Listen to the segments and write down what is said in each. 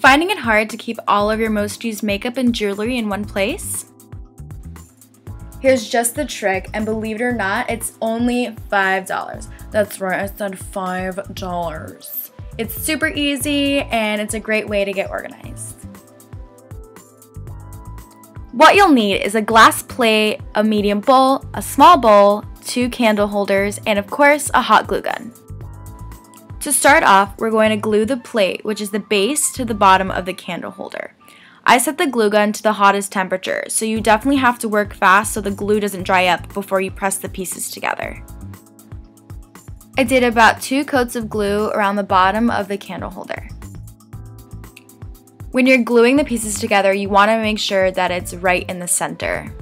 Finding it hard to keep all of your most used makeup and jewelry in one place? Here's just the trick, and believe it or not, it's only $5. That's right, I said $5. It's super easy, and it's a great way to get organized. What you'll need is a glass plate, a medium bowl, a small bowl, 2 candle holders, and of course, a hot glue gun. To start off, we're going to glue the plate, which is the base, to the bottom of the candle holder. I set the glue gun to the hottest temperature, so you definitely have to work fast so the glue doesn't dry up before you press the pieces together. I did about 2 coats of glue around the bottom of the candle holder. When you're gluing the pieces together, you want to make sure that it's right in the center.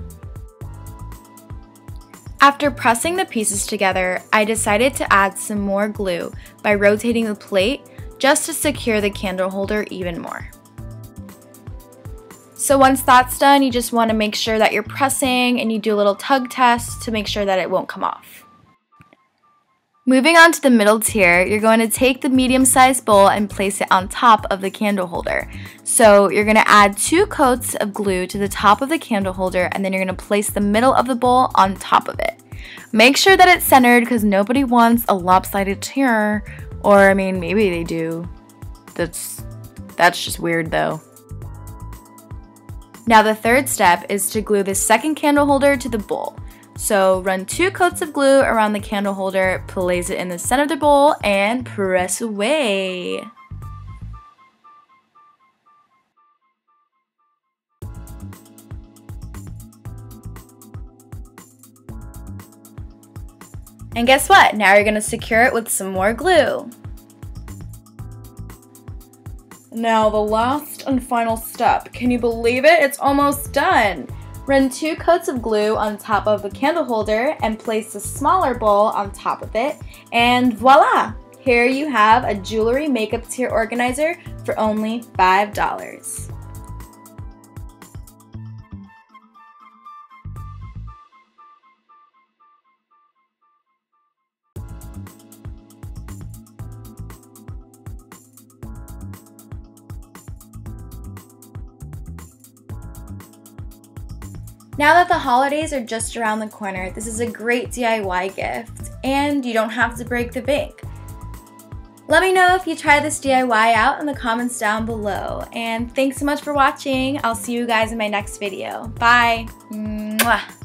After pressing the pieces together, I decided to add some more glue by rotating the plate just to secure the candle holder even more. So once that's done, you just want to make sure that you're pressing and you do a little tug test to make sure that it won't come off. Moving on to the middle tier, you're going to take the medium-sized bowl and place it on top of the candle holder. So you're going to add 2 coats of glue to the top of the candle holder, and then you're going to place the middle of the bowl on top of it. Make sure that it's centered because nobody wants a lopsided tier, or I mean, maybe they do. That's just weird though. Now the third step is to glue the second candle holder to the bowl. So run 2 coats of glue around the candle holder, place it in the center of the bowl, and press away. And guess what? Now you're going to secure it with some more glue. Now the last and final step. Can you believe it? It's almost done. Run 2 coats of glue on top of the candle holder and place a smaller bowl on top of it, and voila! Here you have a jewelry makeup tier organizer for only $5. Now that the holidays are just around the corner, this is a great DIY gift, and you don't have to break the bank. Let me know if you try this DIY out in the comments down below, and thanks so much for watching. I'll see you guys in my next video. Bye! Mwah.